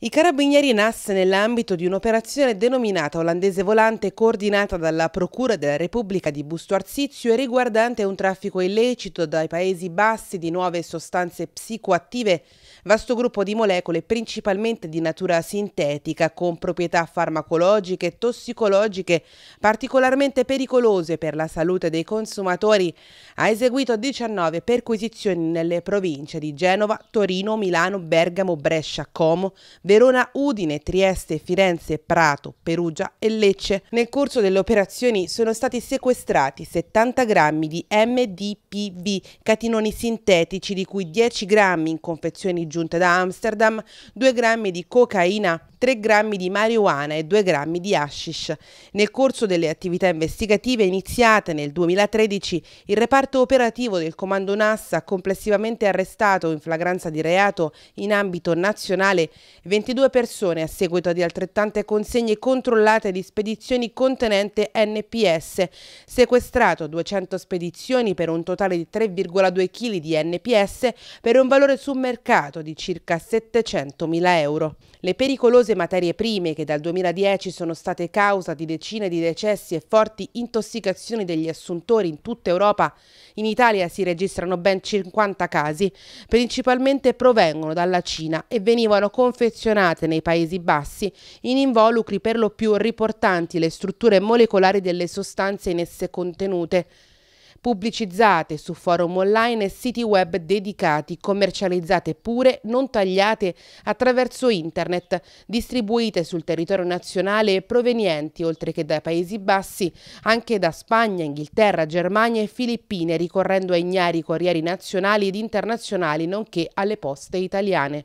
I carabinieri NAS, nell'ambito di un'operazione denominata Olandese Volante, coordinata dalla Procura della Repubblica di Busto Arsizio e riguardante un traffico illecito dai Paesi Bassi di nuove sostanze psicoattive, vasto gruppo di molecole principalmente di natura sintetica con proprietà farmacologiche e tossicologiche particolarmente pericolose per la salute dei consumatori, ha eseguito 19 perquisizioni nelle province di Genova, Torino, Milano, Bergamo, Brescia, Como, Verona, Udine, Trieste, Firenze, Prato, Perugia e Lecce. Nel corso delle operazioni sono stati sequestrati 70 grammi di MDPV, catinoni sintetici di cui 10 grammi in confezioni giunte da Amsterdam, 2 grammi di cocaina, 3 grammi di marijuana e 2 grammi di hashish. Nel corso delle attività investigative iniziate nel 2013, il reparto operativo del comando NAS ha complessivamente arrestato in flagranza di reato in ambito nazionale 22 persone a seguito di altrettante consegne controllate di spedizioni contenente NPS, sequestrato 200 spedizioni per un totale di 3,2 kg di NPS per un valore sul mercato di circa 700.000 euro. Le pericolose materie prime, che dal 2010 sono state causa di decine di decessi e forti intossicazioni degli assuntori in tutta Europa, in Italia si registrano ben 50 casi, principalmente provengono dalla Cina e venivano confezionate nei Paesi Bassi in involucri per lo più riportanti le strutture molecolari delle sostanze in esse contenute, pubblicizzate su forum online e siti web dedicati, commercializzate pure, non tagliate, attraverso internet, distribuite sul territorio nazionale e provenienti, oltre che dai Paesi Bassi, anche da Spagna, Inghilterra, Germania e Filippine, ricorrendo a ignari corrieri nazionali ed internazionali, nonché alle poste italiane.